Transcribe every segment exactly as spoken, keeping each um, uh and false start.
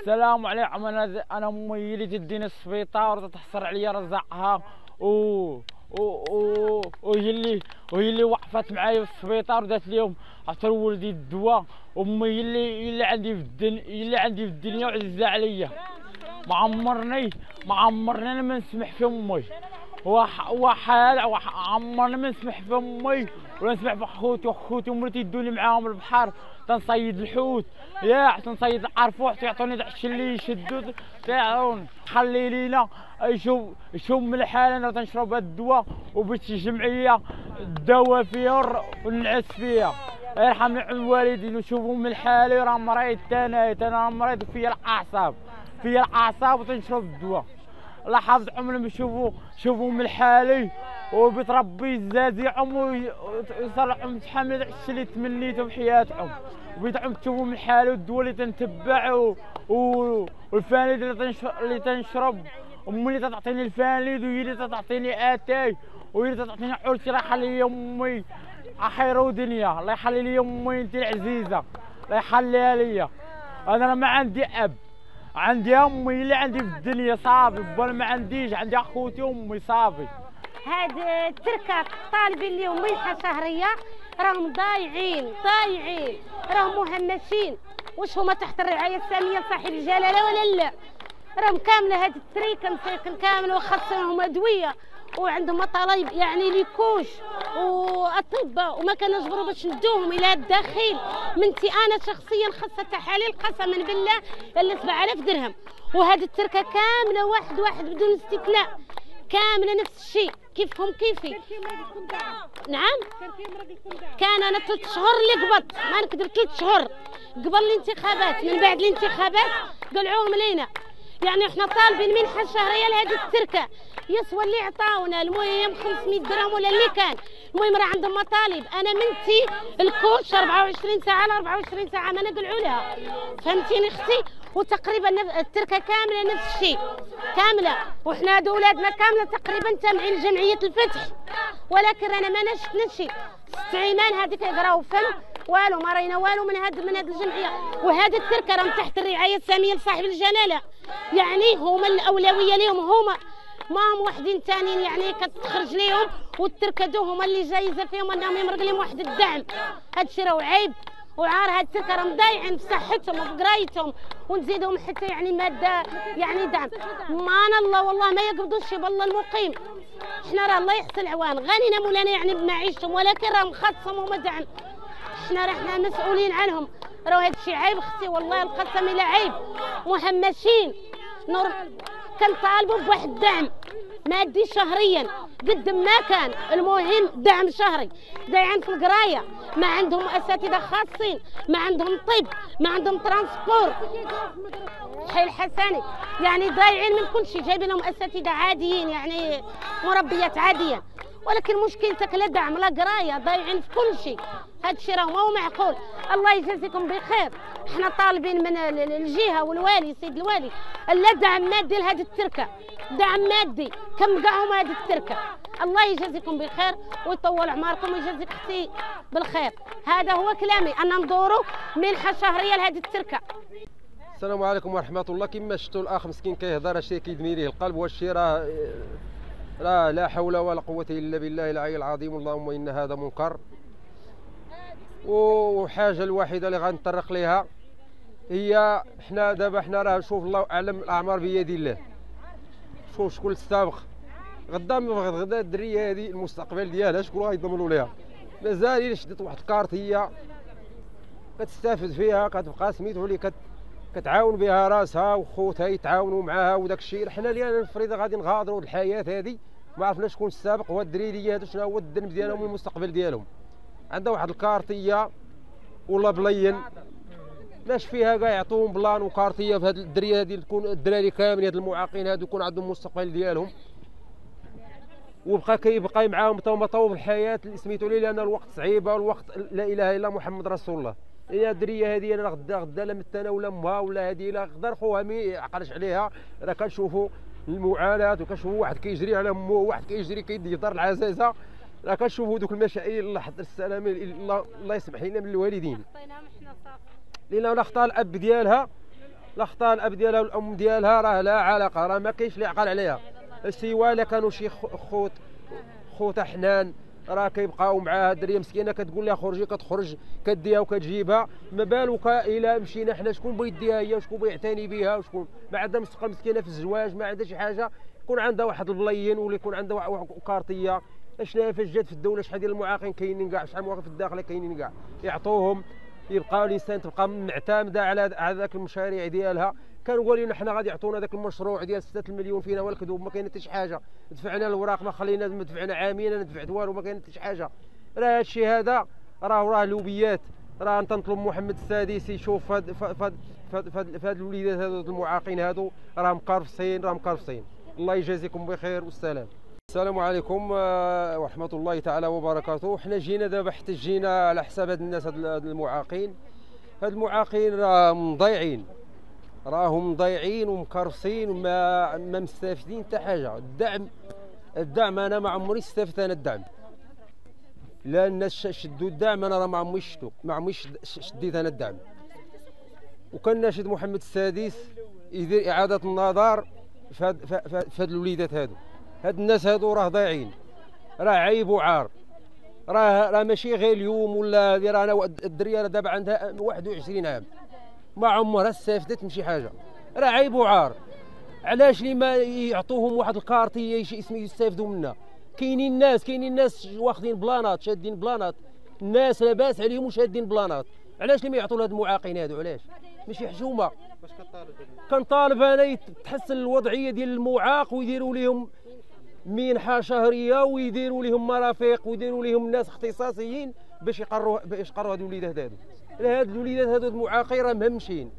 السلام عليكم. انا انا مميلة الدين السبيطار وتحصر عليا رزقها و و وهي اللي وهي اللي وقفت معايا في السبيطار ودات ليهم عطر ولدي الدواء، وامي اللي اللي عندي في الدنيا اللي عندي في الدنيا وعزة عليا. ما عمرني ما عمرني انا ما نسمح في امي، وحال عمرني ما نسمح في امي ولا نسمح في خوتي خوتي ومرتي يدوني معاهم البحر تنصيد الحوت، ياح تنصيد العرفوح يعطوني داك الشيء اللي يشدو تاعون. خلي لينا يشوف يشوف من الحاله انا تنشرب هاد الدواء وبغيت شي جمعيه داوا فيها ونعس فيها. يرحم الوالدين وشوفوا من الحاله راه مريض تانايا، انا مريض فيا الاعصاب فيا الاعصاب وتنشرب الدواء. الله حافظ عمرهم يشوفوا شوفوا من الحاله وبيت ربي يزازيهم ويصلحهم تحمل داك الشيء اللي تمنيته بحياتهم، وبيتعم تشوفوا من الحاله والدواء اللي تنتبع والفانيد اللي اللي تنشرب. امي اللي تعطيني الفانيد وهي اللي تعطيني اتاي وهي اللي تعطيني عرتي. راه حلي امي اخير ودنيا، الله يحلي لي امي انت العزيزه، الله يحليها ليا. انا ما عندي اب، عندي امي اللي عندي في الدنيا صافي، بل ما عنديش عندي اخوتي وامي صافي. هاد التركه الطالبين اليوم منحه شهريه راهم ضايعين ضايعين راهم مهمشين. واش هما تحت الرعايه الساميه لصاحب الجلاله ولا لا؟ راهم كامله هاد التريكه مساكن كامل، وخاصهم ادويه وعندهم طلايب يعني ليكوش واطباء وما كنجبروا باش ندوهم الى الداخل. منتي انا شخصيا خاصه تحاليل قسما بالله اللي سبعة آلاف درهم، وهاد التركه كامله واحد واحد بدون استثناء كامله نفس الشيء كيفهم كيفي. نعم كان انا ثلاث شهور اللي قبضت، ما نكذب ثلاث شهور قبل الانتخابات، من بعد الانتخابات قلعوهم لينا. يعني احنا طالبين منحه شهريه لهذه التركه، يسوى اللي عطاونا المهم خمسمية درهم ولا اللي كان. المهم راه عندهم مطالب، انا منتي الكوتش أربعة وعشرين ساعه على أربعة وعشرين ساعه ما نقلعوا لها، فهمتيني اختي؟ وتقريبا التركه كامله نفس الشيء كامله، وحنا هاد ولادنا كامله تقريبا تابعين لجمعيه الفتح، ولكن رانا ما شفنا شي. ست عيمان هذيك يقراو فم والو، ما راينا والو من هاد من هاد الجمعيه. وهاد التركه راهم تحت الرعايه الساميه لصاحب الجلاله، يعني هما الاولويه ليهم، هما ماهم وحدين ثانيين يعني كتخرج ليهم، والتركه هما اللي جايزه فيهم انهم يمرق لهم واحد الدعم. هادشي راهو عيب وعار. هاد التركه راهم ضايعين في صحتهم وفي قرايتهم، ونزيدهم حتى يعني ماده يعني دعم. مان الله والله ما يقبضوش بالله المقيم، حنا راه الله يحسن العوان غنينا مولانا يعني بمعيشتهم، ولكن راهم خاصهم هما دعم. حنا راه حنا مسؤولين عنهم، راه هادشي عيب اختي والله القسم الا عيب. مهمشين نور كنطالبوا بواحد الدعم مادي شهريا قد ما كان، المهم دعم شهري. ضايعين في القرايه، ما عندهم اساتذه خاصين، ما عندهم طب، ما عندهم ترانسبور حيل حسني، يعني ضايعين من كل شيء. جايبين لهم اساتذه عاديين يعني مربيات عاديه، ولكن مشكلتك لا دعم لا قرايه، ضايعين في كل شيء. هذا الشيء راه ماهو معقول. الله يجازيكم بخير. احنا طالبين من الجهه والوالي سيد الوالي لا دعم مادي لهذه التركه، دعم مادي كم كاعهم هذه التركه. الله يجازيكم بخير ويطول عمركم ويجازيك اختي بالخير. هذا هو كلامي، انا ندوروا منحه شهريه لهذه التركه. السلام عليكم ورحمه الله. كما شفتوا الاخ مسكين كيهضر شي كيدمي ليه القلب، والشيء راه لا لا حول ولا قوة إلا بالله العلي العظيم. اللهم إن هذا منكر. وحاجة الوحيدة اللي غنطرق ليها هي حنا دابا حنا راه شوف الله أعلم الأعمار بيد الله، شوف شكون السابق. غدا من غدا الدرية هذه المستقبل ديالها شكون غيضمنوا ليها؟ مازال إلا شدت واحد الكارت هي كتستافد فيها، كتبقى سميتو لي كت كتعاون بها راسها وخوتها يتعاونوا معاها وداك الشيء. حنا لينا الفريده غادي نغادروا الحياه هذه، ما عرفنا شكون السابق والدريريه هذو شنو هو الذنب ديالهم والمستقبل ديالهم. عندها واحد الكارتيه والله بلين لاش فيها كاع، يعطوهم بلان وكارتيه في هذه الدريه هذه تكون الدراري كاملين هاد المعاقين هادو يكون عندهم المستقبل ديالهم. وبقى كيبقى معاهم تا هما طاو الحياه اللي سميتو ليه، لان الوقت صعيبه والوقت لا اله الا محمد رسول الله. هي الدريه هذه انا غدا غدا لا متانا ولا امها ولا هذه لا غدا خوها ما يعقلش عليها. راه كنشوفوا المعاناه وكنشوفوا واحد كيجري على امه، واحد كيجري كيدي دار العزازه، راه كنشوفوا دوك المشاكل. الله يحضر السلام، الله الله يسمح لنا من الوالدين، لان لا خطا الاب ديالها لا خطا الاب ديالها والام ديالها، راه لا علاقه، راه ما كاينش اللي يعقل عليها سوا لا كانوا شي خوت خوت حنان. راه كيبقاو معاها الدريه مسكينه، كتقول لها خرجي كتخرج كديها وكتجيبها. ما بالك الا مشينا حنا شكون بيديها هي وشكون بيعتني بها وشكون؟ ما عندها مستقبل مسكينه في الزواج، ما عندها شي حاجه، يكون عندها واحد البلين ولا يكون عندها واحد كارطيه. شنو فاش جات في الدوله شحال ديال المعاقين كاينين كاع، شحال المعاقين في الداخله كاينين كاع، يعطوهم يبقاو الانسان تبقى معتمده على هذاك المشاريع ديالها. كانوا قالوا لنا حنا غادي يعطونا ذاك المشروع ديال ستة المليون، فينا والكذوب، ما كاين حتى شي حاجه، دفعنا الاوراق ما خلينا، دفعنا عامين انا دفعت والو، ما كاين حتى شي حاجه. راه هذا الشيء هذا راه راه لوبيات. راه تنطلب محمد السادس يشوف فهاد فهاد فهاد الوليدات هادو المعاقين هادو، راه مقرفصين راه مقرفصين. الله يجازيكم بخير والسلام. السلام عليكم ورحمه الله تعالى وبركاته. حنا جينا دابا حتى جينا على حساب هاد الناس، هاد المعاقين هاد المعاقين راهم ضايعين، راهم ضايعين ومكرفصين وما ما مستافدين حتى حاجه. الدعم الدعم انا ما عمري استفدت انا الدعم، لا الناس شدوا الدعم، انا راه ما عمري شدو ما عمري شديت انا الدعم. وكان ناشد محمد السادس يدير اعاده النظر في هاد في هاد الوليدات هادو. هاد الناس هادو راه ضايعين، راه عيب وعار، راه راه ماشي غير اليوم ولا هادي. راه انا الدريه دابا عندها واحد وعشرين عام ما عمرها استفدت من شي حاجه، راه عيب وعار. علاش اللي ما يعطوهم واحد الكارطيه اسمي يستافدوا منها؟ كاينين الناس كاينين الناس واخدين بلانات، شادين بلانات، الناس لاباس عليهم وشادين بلانات. علاش اللي ما يعطوا لهاد المعاقين هادو؟ علاش؟ ماشي حشومه. واش كطالب؟ كنطالب انا تحسن الوضعيه ديال المعاق ويديروا لهم منحه شهريه ويديروا لهم مرافق ويديروا لهم ناس اختصاصيين باش يقروا باش يقروا هاد الوليدات هادو. هاد الوليدات هادو المعاقين راه مهمشين،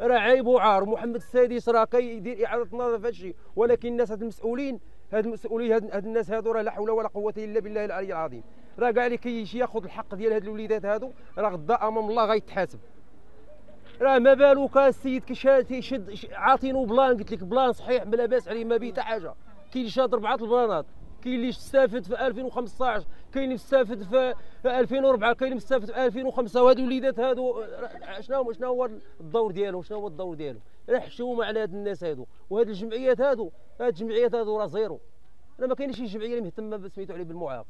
راه عيب وعار. محمد السادس راه كيدير اعاده النظر في هادشي، ولكن الناس هاد المسؤولين هاد المسؤولين هاد, هاد الناس هادو راه لا حول ولا قوه الا بالله العلي العظيم. راه كاع اللي كيجي ياخذ الحق ديال هاد الوليدات هادو راه غدا امام الله غيتحاسب. راه ما بالك السيد كيشاد يشد عاطينو بلان، قلت لك بلان صحيح ما لاباس عليه ما به حتى حاجه، كاين اللي شاد اربعه البلانات، كاين اللي استافد في ألفين وخمسطاش، كاين اللي استافد في ألفين وأربعة، كاين اللي استافد في ألفين وخمسة. وهاد الوليدات هادو شنو هو شنو هو الدور ديالهم؟ شنو هو الدور ديالهم؟ راه حشومه على هاد الناس هادو. وهاد الجمعيات هادو هاد الجمعيات هادو راه زيرو، راه ما كاينش شي جمعيه اللي مهتمه بسميتو عليه بالمعاق.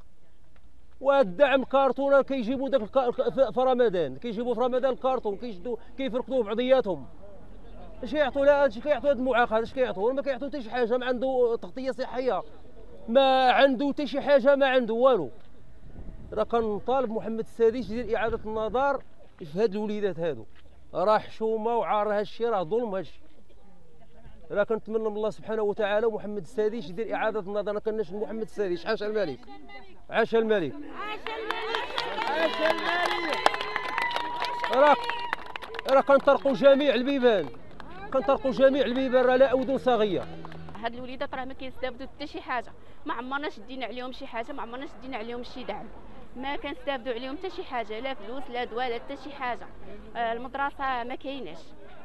وهاد الدعم كارتون كيجيبوا داك في رمضان، كيجيبوا في رمضان الكارتون كيشدوا كيفركطوه بعضياتهم. اش كيعطوا لها؟ هادشي كيعطوا هاد المعاق، هادشي كيعطوا ما كيعطوا حتى شي حاجه، ما عنده تغطيه صحيه، ما عنده حتى شي حاجه، ما عنده والو. راه كنطالب محمد السادس يدير اعاده النظر في هاد الوليدات هادو، راه حشومه وعار، هادشي راه ظلم هادشي. راه كنتمنى من الله سبحانه وتعالى محمد السادس يدير اعاده النظر. انا كناش محمد السادس. عاش الملك عاش الملك عاش الملك. راه راه كنطرقوا جميع البيبان كنطرقوا جميع البيبان، راه لا اذن صاغيه. هاد الوليدات راه ما كيستافدوا حتى شي حاجه، ما عمرنا شدينا عليهم شي حاجه، ما عمرنا شدينا عليهم شي دعم، ما كنستافدوا عليهم حتى شي حاجه، لا فلوس لا دواء لا حتى شي حاجه. المدرسه ما كايناش،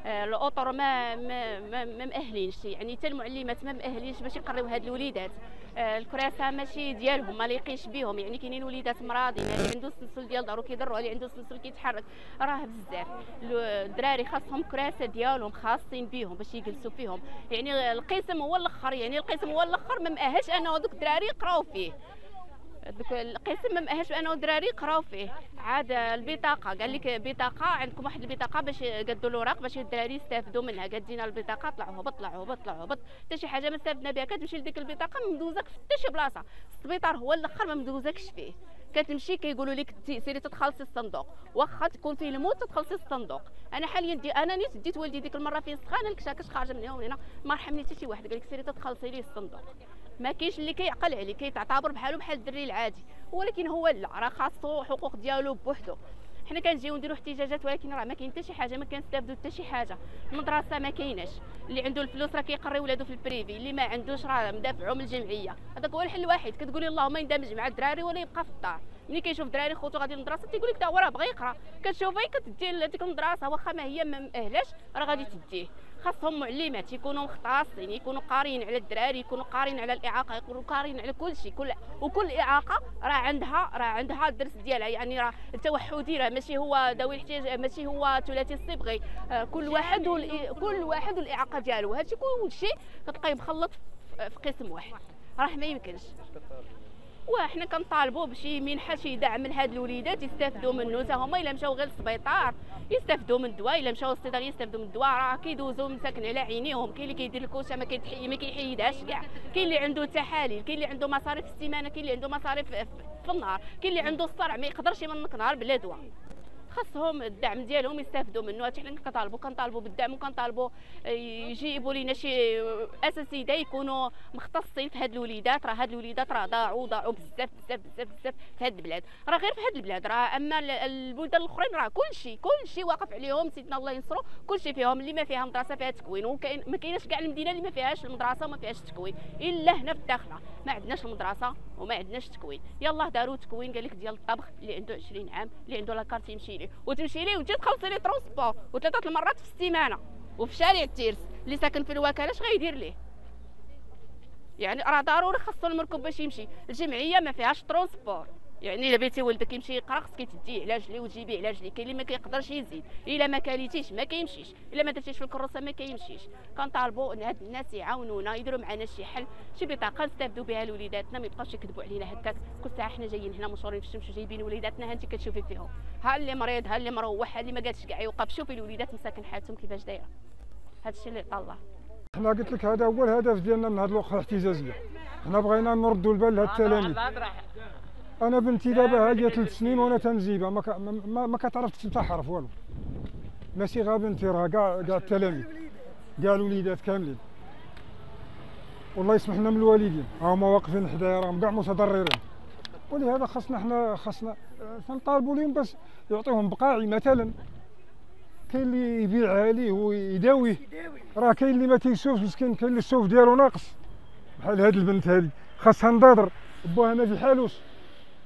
الاطر ما ما ما, ما مأهلينش، يعني حتى المعلمات ما مأهلينش باش يقريو هاد الوليدات. الكراسه ماشي ديالهم، ما ليقينش بهم، يعني كاينين وليدات مرضين، اللي عنده السلسل ديال ظهرو كيضروا، اللي عنده السلسل كيتحرك، راه بزاف. الدراري خاصهم كراسه ديالهم خاصين بهم باش يجلسوا فيهم، يعني القسم هو الاخر، يعني القسم هو الاخر ما مأهلش انه دوك الدراري يقراو فيه. دوك القسم ما مأهلش بانه الدراري يقراو فيه. عاد البطاقه قال لك بطاقه، عندكم واحد البطاقه باش قدوا الاوراق باش الدراري يستافدوا منها. قاد لينا البطاقه، طلع هبط طلع هبط طلع هبط، حتى شي حاجه ما استفدنا بها. كتمشي لديك البطاقه ما مدوزاك في حتى شي بلاصه، السبيطار هو الاخر ما مدوزاكش فيه. كتمشي كيقولوا لك سيري تتخلصي الصندوق، واخا تكون فيه الموت تتخلصي الصندوق. انا حاليا دي انا نيت ديت والدي ديك المره فين سخانه الكشاكش خارجه من هنا ومن هنا، ما رحمني حتى شي واحد، قال لك سيري تتخلصي ليه الصندوق. ما كاينش اللي كيعقل عليه، كيتعتبر بحالو بحال الدري العادي، ولكن هو لا، راه خاصو حقوق ديالو بوحدو. حنا كنجيو نديرو احتجاجات ولكن راه ما كاين حتى شي حاجه، ما كنستافدوا حتى شي حاجه. المدرسه ما كايناش، اللي عنده الفلوس راه كيقري ولادو في البريفي، اللي ما عندوش راه مدافعو من الجمعيه. هذاك هو الحل الوحيد. كتقولي اللهم يندمج مع الدراري ولا يبقى في الدار. ملي كيشوف دراري خوتو غادي للمدرسه تيقول لك دا هو راه بغى يقرا، كتشوفيه كتدي لهاديك المدرسه واخا ما هي ما مأهلاش راه غادي تديه. خاصهم معلمات يكونوا مختصين، يكونوا قاريين على الدراري، يكونوا قاريين على الاعاقه، يكونوا قاريين على كل شيء. كل وكل اعاقه راه عندها راه عندها الدرس ديالها. يعني راه التوحدي راه ماشي هو ذوي الاحتياج، ماشي هو ثلاثي الصبغي. كل واحد وال... كل واحد والاعاقه ديالو. هادشي كلشي كتلقيه مخلط في قسم واحد، راه ما يمكنش. وحنا كنطالبوا بشي منحه، شي دعم لهاد الوليدات يستافدوا منه. تا هما الا مشاو غير للسبيطار يستافدوا من الدواء، الا مشاو للسبيطار يستافدوا من الدواء. راه كيدوزوا مساكن على عينيهم. كاين اللي كيدير الكوشه ما كيتحي ما كيحيدهاش كاع، كاين اللي عنده تحاليل، كاين اللي عنده مصاريف في السيمانه، كاين اللي عنده مصاريف في النهار، كاين اللي عنده الصرع ما يقدرش يمنك نهار بلا دواء. خاصهم الدعم ديالهم يستافدوا منه. حتى حنا كنطالبوا كنطالبوا بالدعم، وكنطالبوا يجيبوا لينا شي اساسيده يكونوا مختصين في هاد الوليدات. راه هاد الوليدات راه ضاعوا ضاعوا بزاف بزاف بزاف بزاف في هاد البلاد، راه غير في هاد البلاد. راه اما البلدان الاخرين راه كلشي كلشي واقف عليهم، سيدنا الله ينصرو. كلشي فيهم، اللي ما فيها مدرسه فيها تكوين، وكاين ما كايناش كاع المدينه اللي ما فيهاش المدرسه وما فيهاش التكوين. الا هنا في الداخله ما عندناش المدرسه وما عندناش التكوين. يلاه داروا تكوين قال لك ديال الطبخ، اللي عنده عشرين عام اللي عنده لاكارت يمشي وتمشي ليه وانت تخلصي ليه ترونسبور وثلاثه المرات في السيمانه. وفي شارع التيرس اللي ساكن في الوكاله اش غيدير ليه؟ يعني راه ضروري خاصو المركب باش يمشي. الجمعيه ما فيهاش ترونسبور، يعني الا بغيتي ولدك يمشي يقرا خصك تديه على رجلي وتجيبيه على رجلي. كاين اللي ما كيقدرش يزيد، الا ما كاليتيش ما كيمشيش، الا ما درتيش في الكروسه ما كيمشيش. كنطالبوا ان هاد الناس يعاونونا، يديروا معنا شي حل، شي بطاقه نستافدوا بها لوليداتنا، ما يبقاوش يكذبوا علينا هكاك كل ساعه. حنا جايين هنا مشهورين في الشمس وجايبين وليداتنا، ها انت كتشوفي فيهم، ها اللي مريض، ها اللي مروح، ها اللي ما قادش كاع يوقف. شوفي الوليدات مساكن حالتهم كيفاش دايره. هادشي اللي عطا الله. حنا قلت لك هذا هو الهدف ديالنا من هاد الوقفه الاحتجاجيه. حنا بغينا نردوا البال لهاد التلاميذ. انا بنتي دابا هي ثلاث سنين وانا تنجيبها ما ما, ما كتعرف حتى حرف والو. ماشي غا بنتي، راه كاع كاع التلاميذ كاع الوليدات كاملين. والله يسمح لنا من الوالدين، ها هما واقفين حدايا راهم كاع متضررين. ولهذا خاصنا حنا خاصنا تنطالبوا لهم باش يعطيوهم بقاعي مثلا. كاين اللي يبيعها ليه ويداويه، راه كاين اللي ما تيشوفش مسكين، كاين اللي الشوف ديالو ناقص. بحال هاد البنت هادي خاصها نضاضر، باها ما في حالوش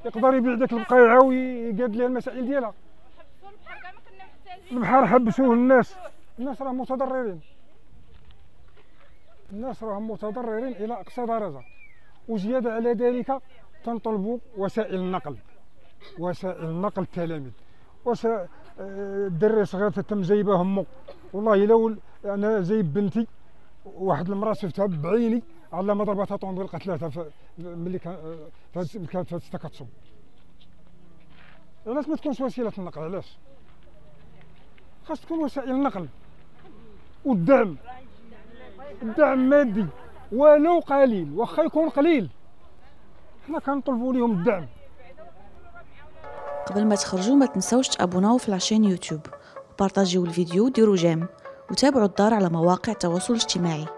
يقدر يبيع داك البقيعه ويقاد لها المسائل ديالها. البحر حبسوه الناس، الناس راهم متضررين، الناس راهم متضررين الى اقصى درجه. وزياده على ذلك تنطلبوا وسائل النقل، وسائل النقل التلاميذ. واش الدري صغير تتم جايبه امو، والله الا انا جايب بنتي واحد المراه شفتها بعيني على ما ضربتها طوموبيل قتلاتها ملي كانت في التكتصب. علاش ما تكونش وسيله النقل؟ علاش؟ خاص تكون وسائل النقل والدعم، الدعم مادي ولو قليل، واخا يكون قليل حنا كنطلبوا لهم الدعم. قبل ما تخرجوا ما تنساوش تابوناو في لاشين يوتيوب، بارطاجيو الفيديو، ديروا جيم، وتابعوا الدار على مواقع التواصل الاجتماعي.